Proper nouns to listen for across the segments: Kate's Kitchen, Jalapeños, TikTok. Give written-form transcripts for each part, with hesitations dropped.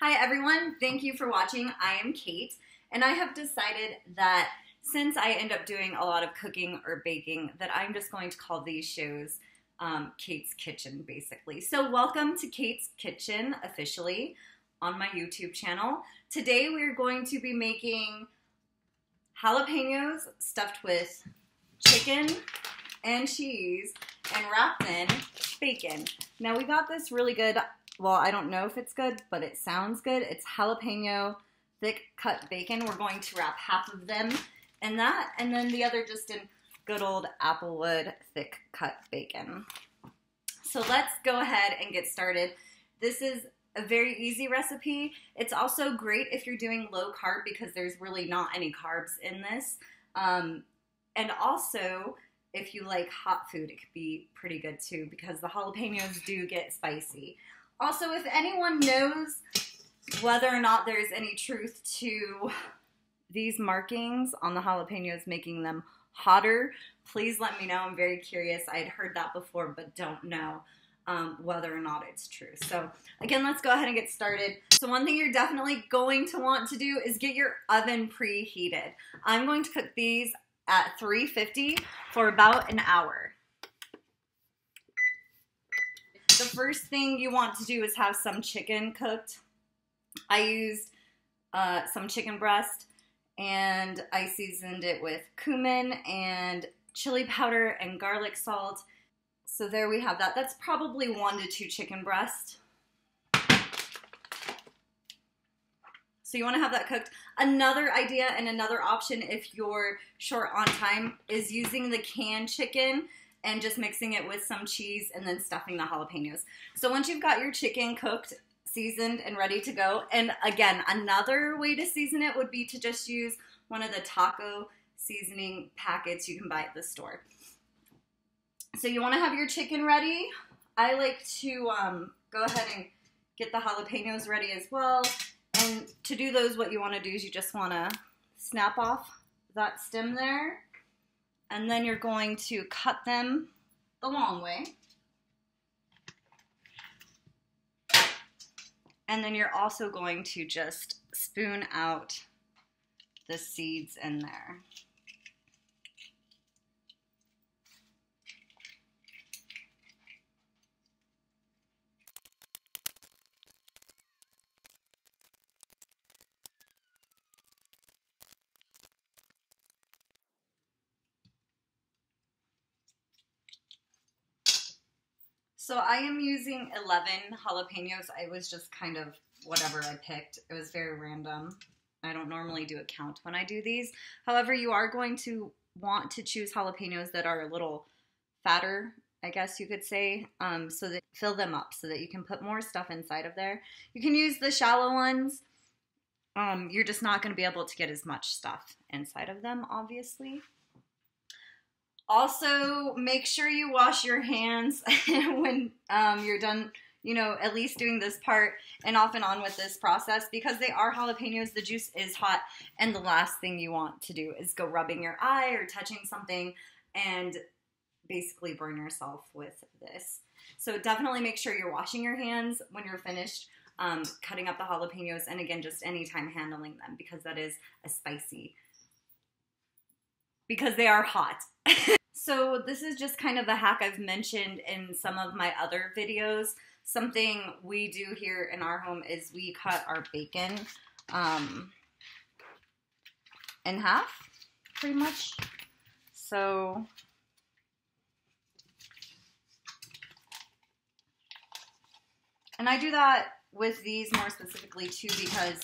Hi everyone, thank you for watching. I am Kate, and I have decided that since I end up doing a lot of cooking or baking, that I'm just going to call these shows Kate's Kitchen, basically. So welcome to Kate's Kitchen, officially, on my YouTube channel. Today we're going to be making jalapeños stuffed with chicken and cheese and wrapped in bacon. Now we got this really good, well, I don't know if it's good, but it sounds good. It's jalapeno thick cut bacon. We're going to wrap half of them in that, and then the other just in good old applewood thick cut bacon. So let's go ahead and get started. This is a very easy recipe. It's also great if you're doing low carb because there's really not any carbs in this. And also, if you like hot food, it could be pretty good too because the jalapeños do get spicy. Also, if anyone knows whether or not there's any truth to these markings on the jalapeños making them hotter, please let me know. I'm very curious. I had heard that before but don't know whether or not it's true. So again, let's go ahead and get started. So one thing you're definitely going to want to do is get your oven preheated. I'm going to cook these at 350 for about an hour. The first thing you want to do is have some chicken cooked. I used some chicken breast, and I seasoned it with cumin and chili powder and garlic salt. So there we have that. That's probably 1 to 2 chicken breasts. So you want to have that cooked. Another idea and another option if you're short on time is using the canned chicken and just mixing it with some cheese and then stuffing the jalapeños. So once you've got your chicken cooked, seasoned, and ready to go, and again, another way to season it would be to just use one of the taco seasoning packets you can buy at the store. So you want to have your chicken ready. I like to go ahead and get the jalapeños ready as well. And to do those, what you want to do is you just want to snap off that stem there. And then you're going to cut them the long way. And then you're also going to just spoon out the seeds in there. So I am using 11 jalapeños. I was just kind of whatever I picked. It was very random. I don't normally do a count when I do these. However, you are going to want to choose jalapeños that are a little fatter, I guess you could say, so that fill them up so that you can put more stuff inside of there. You can use the shallow ones. You're just not going to be able to get as much stuff inside of them, obviously. Also, make sure you wash your hands when you're done, you know, at least doing this part and off and on with this process, because they are jalapeños, the juice is hot, and the last thing you want to do is go rubbing your eye or touching something and basically burn yourself with this. So definitely make sure you're washing your hands when you're finished cutting up the jalapeños, and again, just anytime handling them, because that is a spicy, because they are hot. So this is just kind of a hack I've mentioned in some of my other videos. Something we do here in our home is we cut our bacon in half, pretty much. So and I do that with these more specifically too because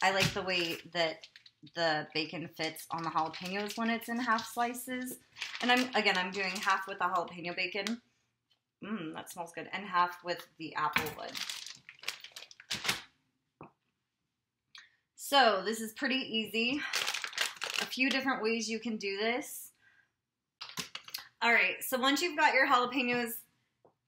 I like the way that the bacon fits on the jalapeños when it's in half slices. And I'm doing half with the jalapeno bacon. That smells good. And half with the applewood. So this is pretty easy. A few different ways you can do this. All right, so once you've got your jalapeños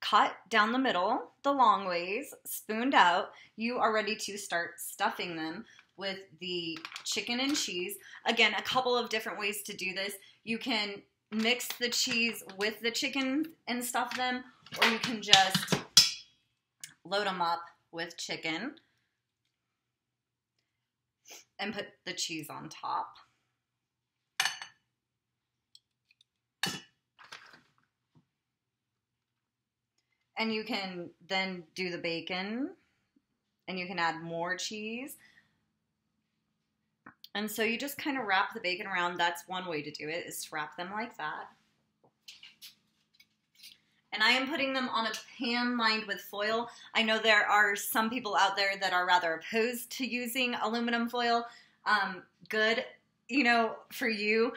cut down the middle, the long ways, spooned out, you are ready to start stuffing them with the chicken and cheese. Again, a couple of different ways to do this. You can mix the cheese with the chicken and stuff them, or you can just load them up with chicken and put the cheese on top. And you can then do the bacon, and you can add more cheese. And so you just kind of wrap the bacon around. That's one way to do it, is to wrap them like that. And I am putting them on a pan lined with foil. I know there are some people out there that are rather opposed to using aluminum foil. Good, you know, for you.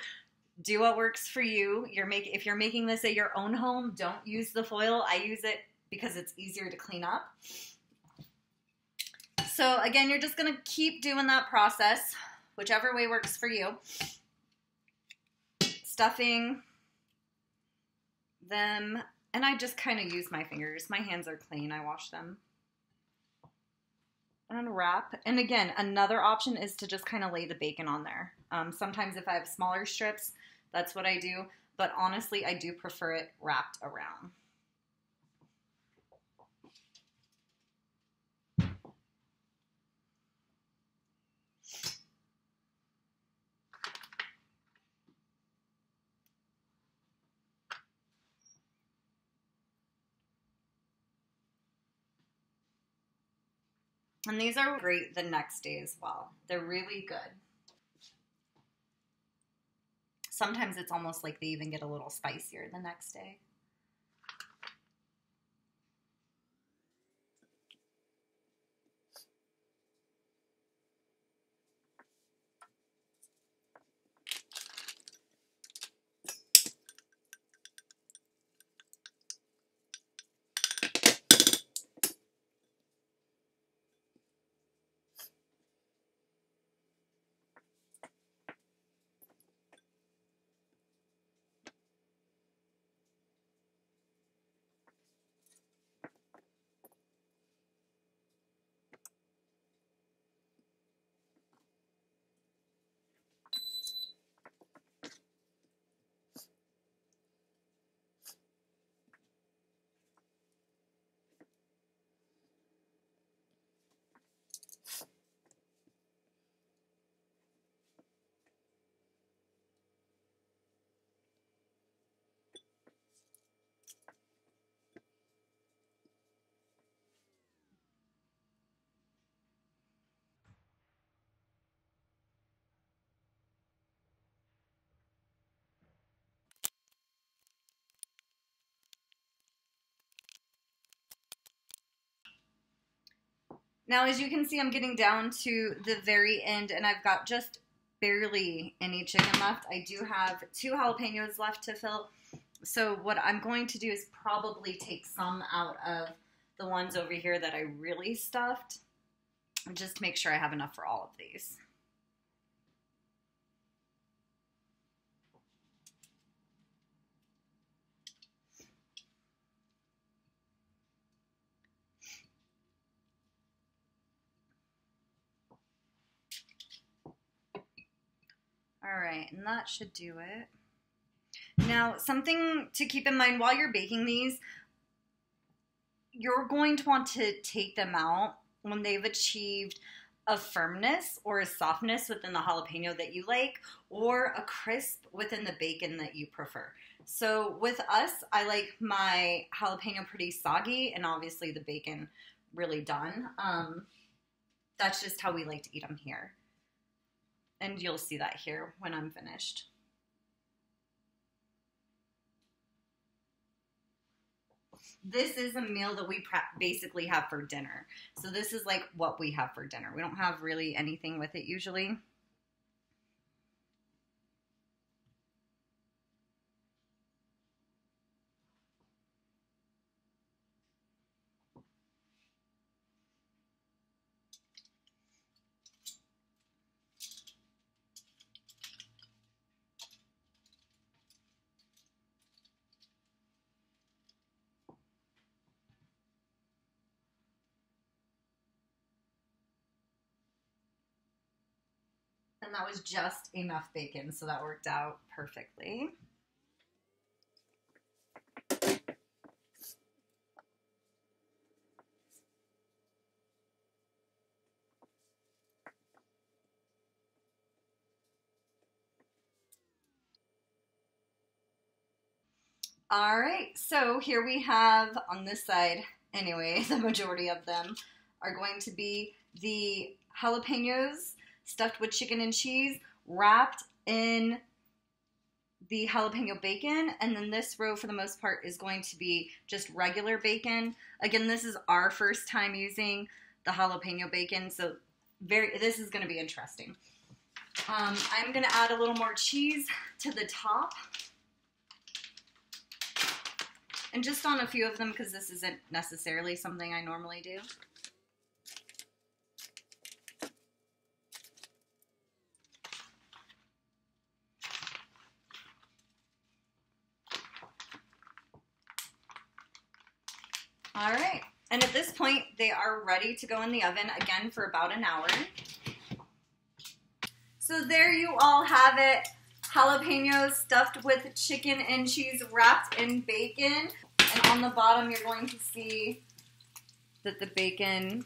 Do what works for you. If you're making this at your own home, don't use the foil. I use it because it's easier to clean up. So again, you're just gonna keep doing that process, whichever way works for you. Stuffing them, and I just kind of use my fingers. My hands are clean, I wash them. And wrap, and again, another option is to just kind of lay the bacon on there. Sometimes if I have smaller strips, that's what I do, but honestly, I do prefer it wrapped around. And these are great the next day as well. They're really good. Sometimes it's almost like they even get a little spicier the next day. Now, as you can see, I'm getting down to the very end, and I've got just barely any chicken left. I do have 2 jalapenos left to fill, so what I'm going to do is probably take some out of the ones over here that I really stuffed, just to make sure I have enough for all of these. All right, and that should do it. Now, something to keep in mind while you're baking these, you're going to want to take them out when they've achieved a firmness or a softness within the jalapeno that you like, or a crisp within the bacon that you prefer. So with us, I like my jalapeno pretty soggy, and obviously the bacon really done. That's just how we like to eat them here. And you'll see that here when I'm finished. This is a meal that we basically have for dinner. So this is like what we have for dinner. We don't have really anything with it usually. And that was just enough bacon, so that worked out perfectly. All right, so here we have on this side, anyway, the majority of them are going to be the jalapeños stuffed with chicken and cheese wrapped in the jalapeno bacon, and then this row for the most part is going to be just regular bacon. Again, this is our first time using the jalapeno bacon, so this is going to be interesting. I'm going to add a little more cheese to the top, and just on a few of them because this isn't necessarily something I normally do. All right, and at this point, they are ready to go in the oven again for about an hour. So there you all have it. Jalapeños stuffed with chicken and cheese wrapped in bacon. And on the bottom, you're going to see that the bacon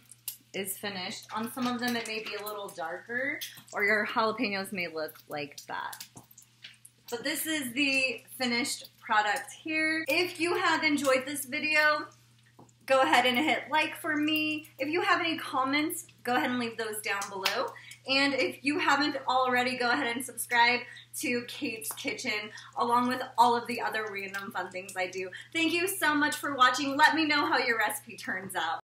is finished. On some of them, it may be a little darker, or your jalapeños may look like that. But this is the finished product here. If you have enjoyed this video, go ahead and hit like for me. If you have any comments, go ahead and leave those down below. And if you haven't already, go ahead and subscribe to Kate's Kitchen, along with all of the other random fun things I do. Thank you so much for watching. Let me know how your recipe turns out.